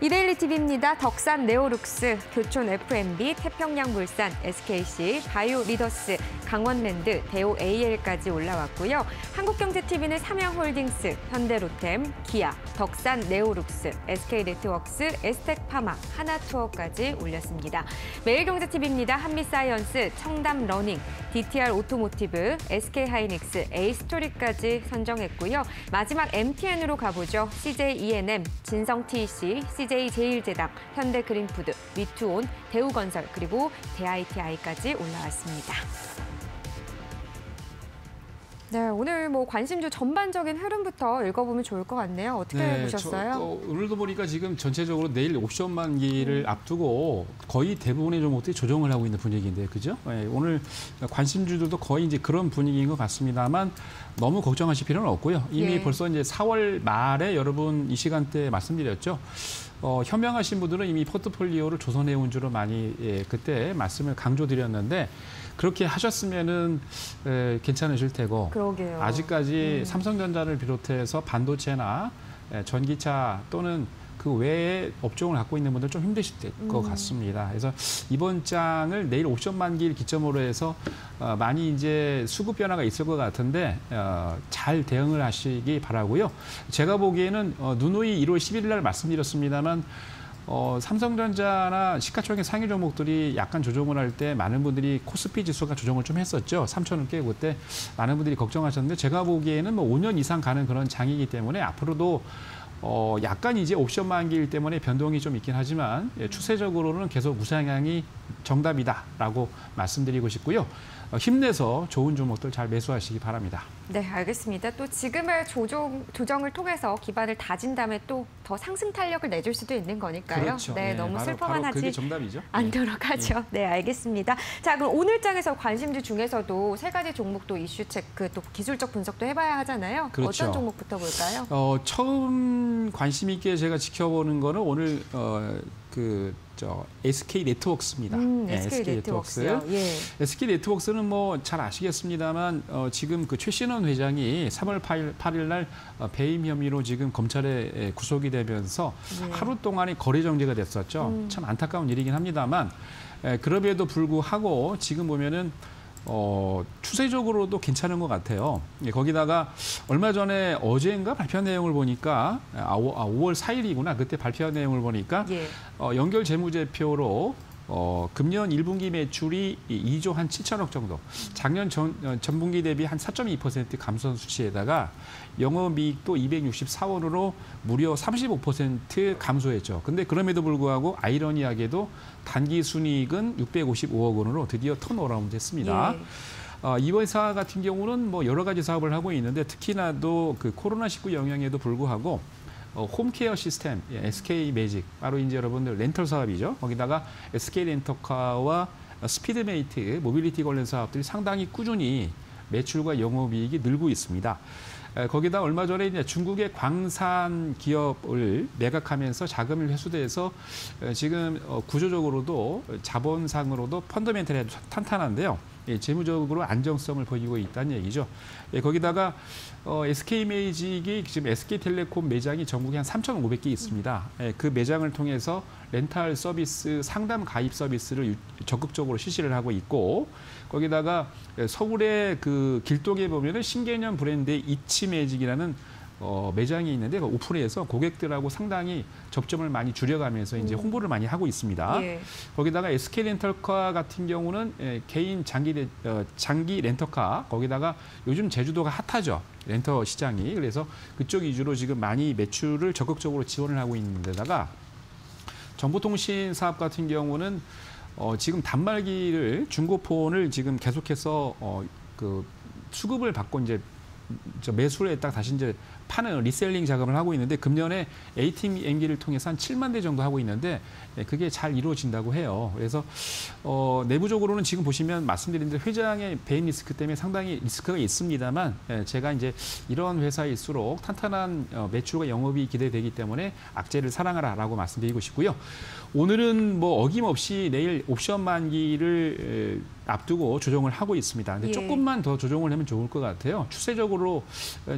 이데일리 TV입니다. 덕산 네오룩스, 교촌 F&B, 태평양물산, SKC, 바이오리더스, 강원랜드, 대우 AL까지 올라왔고요. 한국경제 TV는 삼양홀딩스, 현대로템, 기아, 덕산 네오룩스, SK네트웍스, 에스텍파마, 하나투어까지 올렸습니다. 매일경제 TV입니다. 한미사이언스, 청담러닝, DTR 오토모티브, SK하이닉스, A스토리까지 선정했고요. 마지막 MTN으로 가보죠. CJ ENM, 진성 TEC, CJ제일제당, 현대그린푸드, 미투온, 대우건설, 그리고 대ITI까지 올라왔습니다. 네, 오늘 뭐 관심주 전반적인 흐름부터 읽어보면 좋을 것 같네요. 어떻게 보셨어요? 오늘도 보니까 지금 전체적으로 내일 옵션 만기를 앞두고 거의 대부분의 좀 어떻게 조정을 하고 있는 분위기인데, 그죠? 네, 오늘 관심주들도 거의 이제 그런 분위기인 것 같습니다만 너무 걱정하실 필요는 없고요. 이미 벌써 이제 4월 말에 여러분 이 시간대에 말씀드렸죠. 현명하신 분들은 이미 포트폴리오를 조선해온 주로 많이 그때 말씀을 강조드렸는데 그렇게 하셨으면은 괜찮으실 테고. 그러게요. 아직까지 삼성전자를 비롯해서 반도체나 전기차 또는 그 외에 업종을 갖고 있는 분들 좀 힘드실 것 같습니다. 그래서 이번 장을 내일 옵션 만기를 기점으로 해서 많이 이제 수급 변화가 있을 것 같은데 잘 대응을 하시기 바라고요. 제가 보기에는 누누이 1월 11일 날 말씀드렸습니다만 삼성전자나 시가총액 상위 종목들이 약간 조정을 할 때 많은 분들이 코스피 지수가 조정을 좀 했었죠. 3,000을 깨고 그때 많은 분들이 걱정하셨는데 제가 보기에는 뭐 5년 이상 가는 그런 장이기 때문에 앞으로도 약간 이제 옵션 만기일 때문에 변동이 좀 있긴 하지만 추세적으로는 계속 우상향이 정답이다라고 말씀드리고 싶고요. 힘내서 좋은 종목들 잘 매수하시기 바랍니다. 네, 알겠습니다. 또 지금의 조정을 통해서 기반을 다진 다음에 또 더 상승 탄력을 내줄 수도 있는 거니까요. 그렇죠. 네, 너무 슬퍼만 바로 하지 정답이죠. 않도록 하죠. 네, 알겠습니다. 자, 그럼 오늘 장에서 관심주 중에서도 세 가지 종목도 이슈 체크, 또 기술적 분석도 해봐야 하잖아요. 그렇죠. 어떤 종목부터 볼까요? 처음 관심 있게 제가 지켜보는 거는 오늘 SK네트웍스입니다. SK네트웍스요. 예. SK네트웍스는 뭐 잘 아시겠습니다만 지금 그 최신원 회장이 3월 8일 날 배임 혐의로 지금 검찰에 구속이 되면서 하루 동안에 거래 정지가 됐었죠. 참 안타까운 일이긴 합니다만 그럼에도 불구하고 지금 보면은 추세적으로도 괜찮은 것 같아요. 거기다가 얼마 전에 어제인가 발표한 내용을 보니까 5월 4일이구나. 그때 발표한 내용을 보니까 연결 재무제표로 금년 1분기 매출이 2조 한 7천억 정도, 작년 전분기 대비 한 4.2% 감소한 수치에다가 영업이익도 264원으로 무려 35% 감소했죠. 근데 그럼에도 불구하고 아이러니하게도 단기 순이익은 655억 원으로 드디어 턴어라운드 했습니다. 예. 이번 사업 같은 경우는 뭐 여러 가지 사업을 하고 있는데 특히나도 그 코로나19 영향에도 불구하고 홈케어 시스템, SK매직, 바로 이제 여러분들 렌털 사업이죠. 거기다가 SK렌터카와 스피드메이트, 모빌리티 관련 사업들이 상당히 꾸준히 매출과 영업이익이 늘고 있습니다. 거기다 얼마 전에 이제 중국의 광산 기업을 매각하면서 자금을 회수돼서 지금 구조적으로도 자본상으로도 펀더멘털이 탄탄한데요. 재무적으로 안정성을 보이고 있다는 얘기죠. 거기다가 SK매직이 지금 SK텔레콤 매장이 전국에 한 3,500개 있습니다. 그 매장을 통해서 렌탈 서비스, 상담 가입 서비스를 적극적으로 실시를 하고 있고 거기다가 서울의 그 길동에 보면은 신개념 브랜드의 이치매직이라는 매장이 있는데 오픈해서 고객들하고 상당히 접점을 많이 줄여가면서 이제 홍보를 많이 하고 있습니다. 예. 거기다가 SK 렌털카 같은 경우는 개인 장기 렌터카 거기다가 요즘 제주도가 핫하죠. 렌터 시장이. 그래서 그쪽 위주로 지금 많이 매출을 적극적으로 지원을 하고 있는 데다가 정보통신 사업 같은 경우는 지금 단말기를 중고폰을 지금 계속해서 그 수급을 받고 이제 매수를 했다가 다시 이제 파는 리셀링 작업을 하고 있는데 금년에 ATM기를 통해서 한 7만 대 정도 하고 있는데 그게 잘 이루어진다고 해요. 그래서 내부적으로는 지금 보시면 말씀드린 대로 회장의 배임 리스크 때문에 상당히 리스크가 있습니다만 제가 이제 이런 회사일수록 탄탄한 매출과 영업이 기대되기 때문에 악재를 사랑하라라고 말씀드리고 싶고요. 오늘은 뭐 어김없이 내일 옵션 만기를 앞두고 조정을 하고 있습니다. 근데 조금만 더 조정을 하면 좋을 것 같아요. 추세적으로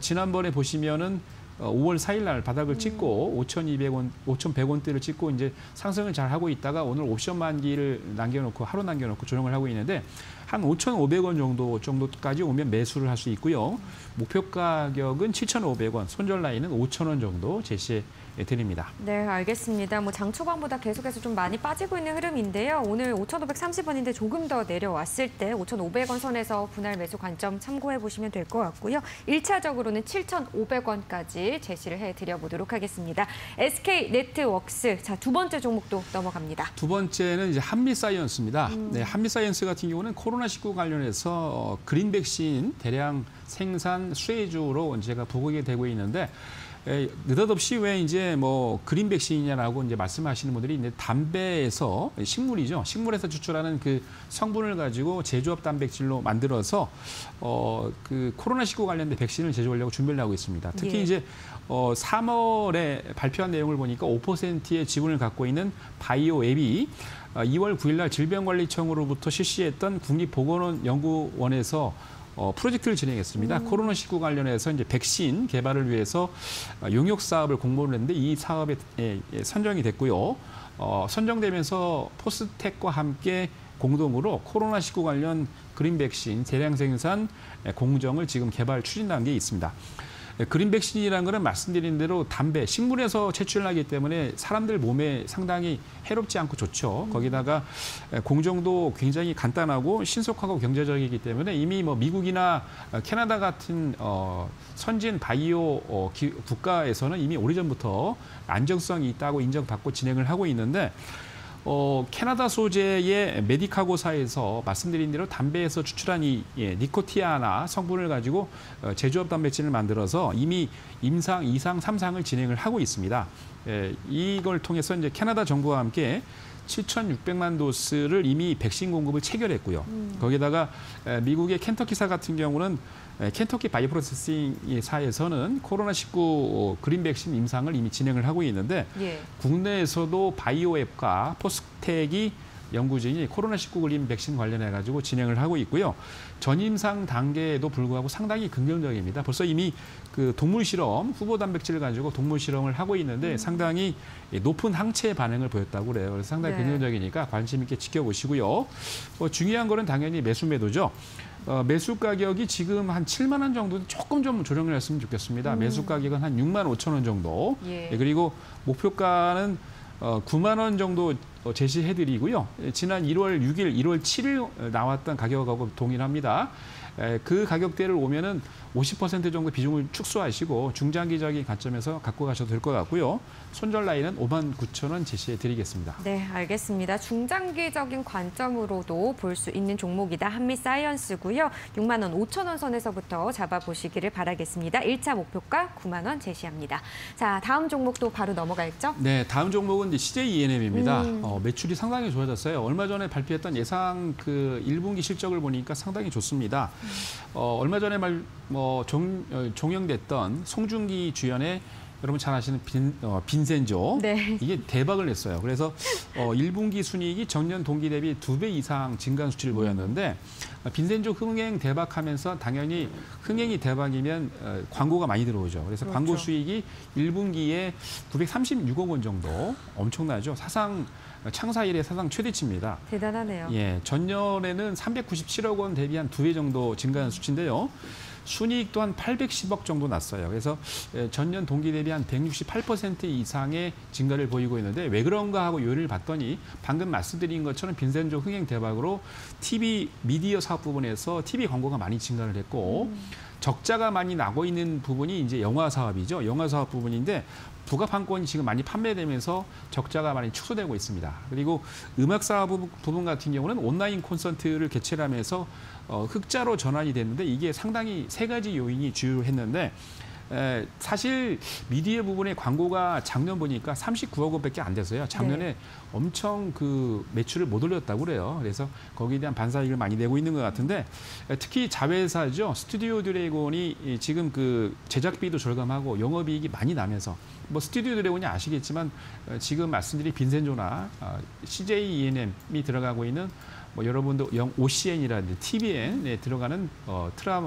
지난번에 보시면은 5월 4일 날 바닥을 찍고 5,100원대를 찍고 이제 상승을 잘 하고 있다가 오늘 옵션 만기를 남겨놓고 하루 남겨놓고 조정을 하고 있는데 한 5,500원 정도까지 오면 매수를 할 수 있고요. 목표 가격은 7,500원, 손절 라인은 5,000원 정도 제시해 드립니다. 네, 알겠습니다. 뭐 장 초반보다 계속해서 좀 많이 빠지고 있는 흐름인데요. 오늘 5,530원인데 조금 더 내려왔을 때 5,500원 선에서 분할 매수 관점 참고해 보시면 될 것 같고요. 1차적으로는 7,500원까지 제시를 해드려보도록 하겠습니다. SK네트웍스, 자, 두 번째 종목도 넘어갑니다. 두 번째는 이제 한미사이언스입니다. 네, 한미사이언스 같은 경우는 코로나19 관련해서 그린 백신 대량 생산 수혜주로 제가 보게 되고 있는데 느닷없이 왜 이제 뭐 그린 백신이냐라고 이제 말씀하시는 분들이 이제 담배에서 식물이죠. 식물에서 추출하는 그 성분을 가지고 제조업 단백질로 만들어서 그 코로나19 관련된 백신을 제조하려고 준비를 하고 있습니다. 특히 예. 이제 3월에 발표한 내용을 보니까 5%의 지분을 갖고 있는 바이오앱이 2월 9일 날 질병관리청으로부터 실시했던 국립보건원 연구원에서 프로젝트를 진행했습니다. 코로나19 관련해서 이제 백신 개발을 위해서 용역 사업을 공모를 했는데 이 사업에 선정이 됐고요. 선정되면서 포스텍과 함께 공동으로 코로나19 관련 그린 백신 대량 생산 공정을 지금 개발 추진 단계에 있습니다. 그린 백신이라는 것은 말씀드린 대로 담배, 식물에서 채취를 하기 때문에 사람들 몸에 상당히 해롭지 않고 좋죠. 거기다가 공정도 굉장히 간단하고 신속하고 경제적이기 때문에 이미 뭐 미국이나 캐나다 같은 선진 바이오 국가에서는 이미 오래전부터 안정성이 있다고 인정받고 진행을 하고 있는데 캐나다 소재의 메디카고사에서 말씀드린 대로 담배에서 추출한 이 니코티아나 성분을 가지고 제조업 단백질을 만들어서 이미 임상 2상, 3상을 진행을 하고 있습니다. 이걸 통해서 이제 캐나다 정부와 함께 7,600만 도스를 이미 백신 공급을 체결했고요. 거기다가 미국의 켄터키사 같은 경우는 켄터키 바이오프로세싱사에서는 코로나19 그린 백신 임상을 이미 진행을 하고 있는데 예. 국내에서도 바이오앱과 포스텍이 연구 중인 코로나19 그린 백신 관련해가지고 진행을 하고 있고요. 전임상 단계에도 불구하고 상당히 긍정적입니다. 벌써 이미 그 동물 실험, 후보 단백질을 가지고 동물 실험을 하고 있는데 상당히 높은 항체 반응을 보였다고 그래요. 그래서 상당히 네. 긍정적이니까 관심 있게 지켜보시고요. 중요한 거는 당연히 매수 매도죠. 매수 가격이 지금 한 7만 원 정도 조금 좀 조정을 했으면 좋겠습니다. 매수 가격은 한 6만 5천 원 정도. 예. 그리고 목표가는 9만 원 정도 제시해드리고요. 지난 1월 6일, 1월 7일 나왔던 가격하고 동일합니다. 그 가격대를 오면은 50% 정도 비중을 축소하시고 중장기적인 관점에서 갖고 가셔도 될 것 같고요. 손절 라인은 59,000원 제시해드리겠습니다. 네, 알겠습니다. 중장기적인 관점으로도 볼 수 있는 종목이다. 한미사이언스고요. 6만 원, 5천 원 선에서부터 잡아보시기를 바라겠습니다. 1차 목표가 9만 원 제시합니다. 자, 다음 종목도 바로 넘어갈죠? 네, 다음 종목은 이제 CJ ENM입니다. 매출이 상당히 좋아졌어요. 얼마 전에 발표했던 예상 그 1분기 실적을 보니까 상당히 좋습니다. 얼마 전에 종영됐던 송중기 주연의 여러분 잘 아시는 빈센조 네. 이게 대박을 냈어요. 그래서 1분기 순이익이 전년 동기 대비 2배 이상 증가한 수치를 보였는데 빈센조 흥행 대박하면서 당연히 흥행이 대박이면 광고가 많이 들어오죠. 그래서 그렇죠. 광고 수익이 1분기에 936억 원 정도 엄청나죠. 창사 이래 사상 최대치입니다. 대단하네요. 예, 전년에는 397억 원 대비 한 2배 정도 증가한 수치인데요. 순이익 또한 810억 정도 났어요. 그래서 전년 동기 대비 한 168% 이상의 증가를 보이고 있는데 왜 그런가 하고 요인을 봤더니 방금 말씀드린 것처럼 빈센조 흥행 대박으로 TV 미디어 사업 부분에서 TV 광고가 많이 증가를 했고 적자가 많이 나고 있는 부분이 이제 영화 사업이죠. 영화 사업 부분인데 부가판권이 지금 많이 판매되면서 적자가 많이 축소되고 있습니다. 그리고 음악 사업 부분 같은 경우는 온라인 콘서트를 개최를 하면서 흑자로 전환이 됐는데 이게 상당히 세 가지 요인이 주요했는데 사실 미디어 부분의 광고가 작년 보니까 39억 원밖에 안 돼서요. 작년에 네. 엄청 그 매출을 못 올렸다고 그래요. 그래서 거기에 대한 반사익을 많이 내고 있는 것 같은데 특히 자회사죠. 스튜디오 드래곤이 지금 그 제작비도 절감하고 영업이익이 많이 나면서 뭐 스튜디오 드래곤이 아시겠지만 지금 말씀드린 빈센조나 CJ ENM이 들어가고 있는 뭐 여러분도 OCN이라든지 TVN에 들어가는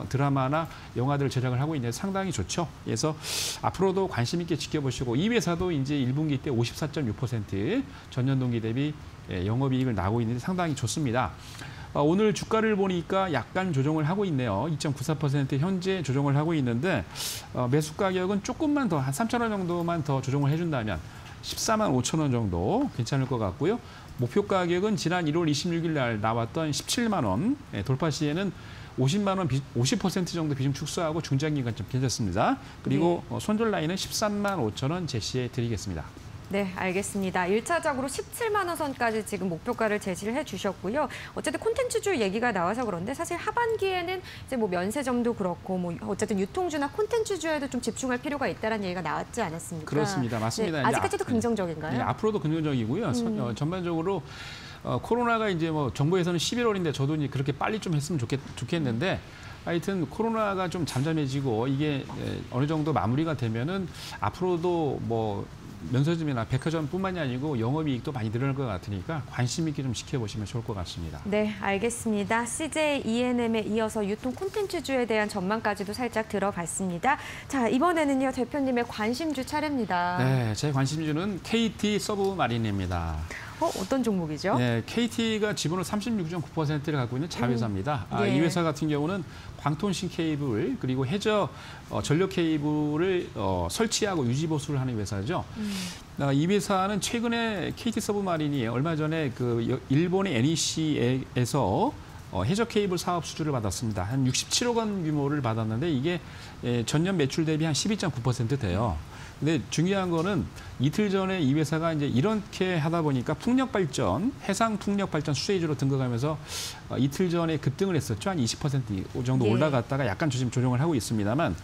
드라마나 영화들을 제작을 하고 있는데 상당히 좋죠. 그래서 앞으로도 관심 있게 지켜보시고 이 회사도 이제 1분기 때 54.6% 전년 동기 대비 영업이익을 나고 있는데 상당히 좋습니다. 오늘 주가를 보니까 약간 조정을 하고 있네요. 2.94% 현재 조정을 하고 있는데 매수 가격은 조금만 더, 한 3,000원 정도만 더 조정을 해준다면 145,000원 정도 괜찮을 것 같고요. 목표 가격은 지난 1월 26일 날 나왔던 17만 원 돌파 시에는 50만 원, 50% 정도 비중 축소하고 중장기간 좀 괜찮습니다. 그리고 네. 손절 라인은 135,000원 제시해 드리겠습니다. 네, 알겠습니다. 1차적으로 17만 원 선까지 지금 목표가를 제시를 해주셨고요. 어쨌든 콘텐츠주 얘기가 나와서 그런데 사실 하반기에는 이제 뭐 면세점도 그렇고 뭐 어쨌든 유통주나 콘텐츠주에도 좀 집중할 필요가 있다는 얘기가 나왔지 않았습니까? 그렇습니다, 맞습니다. 네, 아직까지도 긍정적인가요? 네, 앞으로도 긍정적이고요. 전반적으로 코로나가 이제 뭐 정부에서는 11월인데 저도 이제 그렇게 빨리 좀 했으면 좋겠는데. 하여튼 코로나가 좀 잠잠해지고 이게 어느 정도 마무리가 되면은 앞으로도 뭐 면세점이나 백화점뿐만이 아니고 영업이익도 많이 늘어날 것 같으니까 관심 있게 좀 지켜보시면 좋을 것 같습니다. 네, 알겠습니다. CJ ENM에 이어서 유통 콘텐츠주에 대한 전망까지도 살짝 들어봤습니다. 자, 이번에는요, 대표님의 관심주 차례입니다. 네, 제 관심주는 KT 서브마린입니다. 어떤 종목이죠? 네, KT가 지분을 36.9%를 갖고 있는 자회사입니다. 예. 이 회사 같은 경우는 광통신 케이블 그리고 해저 전력 케이블을 설치하고 유지보수를 하는 회사죠. 이 회사는 최근에 KT 서브마린이 얼마 전에 그 일본의 NEC에서 해저 케이블 사업 수주를 받았습니다. 한 67억 원 규모를 받았는데 이게 전년 매출 대비 한 12.9% 돼요. 근데 중요한 거는 이틀 전에 이 회사가 이제 이렇게 하다 보니까 풍력발전, 해상풍력발전 수혜주로 등극하면서 이틀 전에 급등을 했었죠. 한 20% 정도 올라갔다가 약간 조정을 하고 있습니다만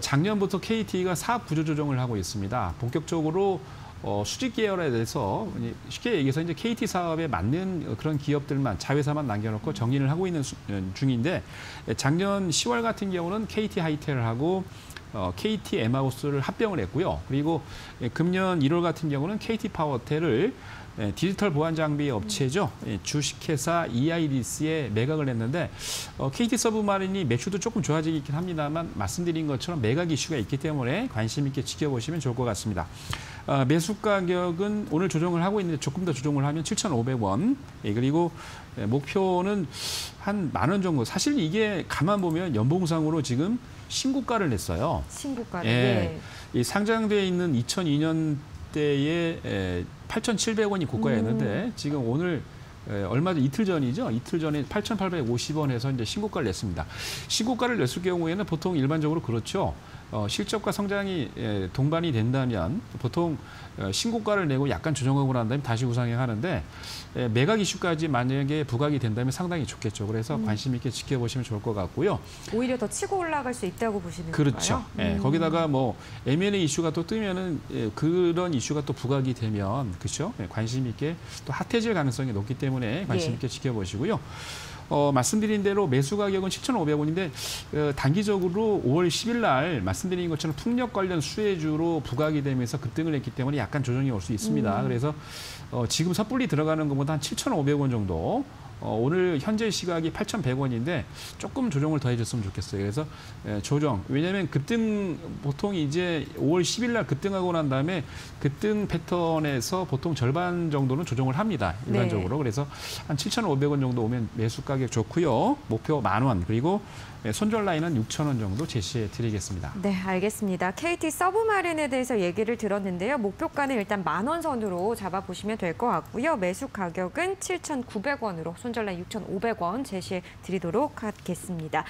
작년부터 KT가 사업 구조 조정을 하고 있습니다. 본격적으로 수직 계열에 대해서 쉽게 얘기해서 이제 KT 사업에 맞는 그런 기업들만 자회사만 남겨놓고 정리를 하고 있는 중인데 작년 10월 같은 경우는 KT 하이텔하고 KT 엠하우스를 합병을 했고요. 그리고 금년 1월 같은 경우는 KT 파워텔을 디지털 보안 장비 업체죠. 주식회사 EIDC에 매각을 했는데 KT 서브마린이 매출도 조금 좋아지긴 합니다만 말씀드린 것처럼 매각 이슈가 있기 때문에 관심 있게 지켜보시면 좋을 것 같습니다. 매수 가격은 오늘 조정을 하고 있는데 조금 더 조정을 하면 7,500원. 그리고 목표는 한 10,000원 정도. 사실 이게 가만 보면 연봉상으로 지금 신고가를 냈어요. 신고가를. 예. 예. 상장돼 있는 2002년 때에 8,700원이 고가였는데 지금 오늘 얼마 전 이틀 전이죠. 이틀 전에 8,850원에서 이제 신고가를 냈습니다. 신고가를 냈을 경우에는 보통 일반적으로 그렇죠. 실적과 성장이 동반이 된다면 보통 신고가를 내고 약간 조정하고 난 다음에 다시 우상향하는데 매각 이슈까지 만약에 부각이 된다면 상당히 좋겠죠. 그래서 관심 있게 지켜보시면 좋을 것 같고요. 오히려 더 치고 올라갈 수 있다고 보시는 건가요? 그렇죠. 예, 거기다가 뭐 M&A 이슈가 또 뜨면은 그런 이슈가 또 부각이 되면 그렇죠. 예, 관심 있게 또 핫해질 가능성이 높기 때문에 관심 있게 지켜보시고요. 말씀드린 대로 매수 가격은 7,500원인데 단기적으로 5월 10일 날 말씀드린 것처럼 풍력 관련 수혜주로 부각이 되면서 급등을 했기 때문에 약간 조정이 올 수 있습니다. 그래서 지금 섣불리 들어가는 것보다 한 7,500원 정도 오늘 현재 시각이 8,100원인데 조금 조정을 더해줬으면 좋겠어요. 그래서 조정, 왜냐하면 급등 보통 이제 5월 10일 날 급등하고 난 다음에 급등 패턴에서 보통 절반 정도는 조정을 합니다. 일반적으로. 네. 그래서 한 7,500원 정도 오면 매수 가격 좋고요. 목표 10,000원 그리고 손절 라인은 6,000원 정도 제시해 드리겠습니다. 네, 알겠습니다. KT 서브마린에 대해서 얘기를 들었는데요. 목표가는 일단 10,000원 선으로 잡아보시면 될 것 같고요. 매수 가격은 7,900원으로 손절 라인 6,500원 제시해 드리도록 하겠습니다.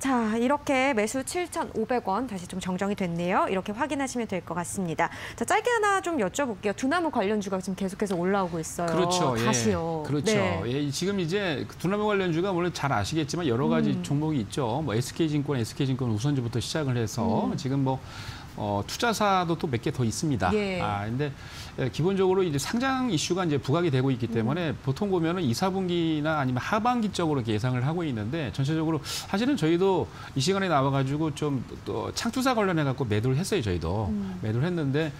자, 이렇게 매수 7,500원 다시 좀 정정이 됐네요. 이렇게 확인하시면 될 것 같습니다. 자, 짧게 하나 좀 여쭤볼게요. 두나무 관련주가 지금 계속해서 올라오고 있어요. 그렇죠. 다시요. 예, 그렇죠. 네. 예, 지금 이제 두나무 관련주가 원래 잘 아시겠지만 여러 가지 종목이 있죠. 뭐 SK증권 우선주부터 시작을 해서 지금 뭐 투자사도 또 몇 개 더 있습니다. 예. 근데 기본적으로 이제 상장 이슈가 이제 부각이 되고 있기 때문에 보통 보면은 2, 4분기나 아니면 하반기적으로 이렇게 예상을 하고 있는데 전체적으로 사실은 저희도 이 시간에 나와가지고 좀 또 창투사 관련해갖고 매도를 했어요, 저희도. 매도를 했는데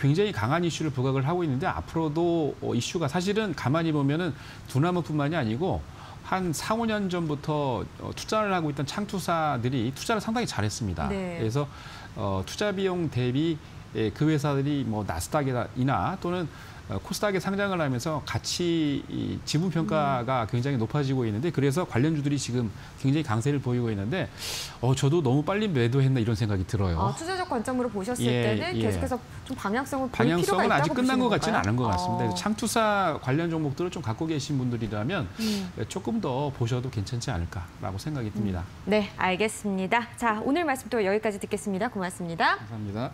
굉장히 강한 이슈를 부각을 하고 있는데 앞으로도 이슈가 사실은 가만히 보면은 두나무뿐만이 아니고 한 4, 5년 전부터 투자를 하고 있던 창투사들이 투자를 상당히 잘했습니다. 네. 그래서 투자 비용 대비 그 회사들이 뭐 나스닥이나 또는 코스닥에 상장을 하면서 같이 이 지분 평가가 굉장히 높아지고 있는데 그래서 관련주들이 지금 굉장히 강세를 보이고 있는데 저도 너무 빨리 매도했나 이런 생각이 들어요. 투자적 관점으로 보셨을 때는 계속해서 좀 방향성을 보일 필요가 있다고 아직 끝난 것 같지는 않은 것 같습니다. 창투사 관련 종목들을 좀 갖고 계신 분들이라면 조금 더 보셔도 괜찮지 않을까라고 생각이 듭니다. 네, 알겠습니다. 자, 오늘 말씀 또 여기까지 듣겠습니다. 고맙습니다. 감사합니다.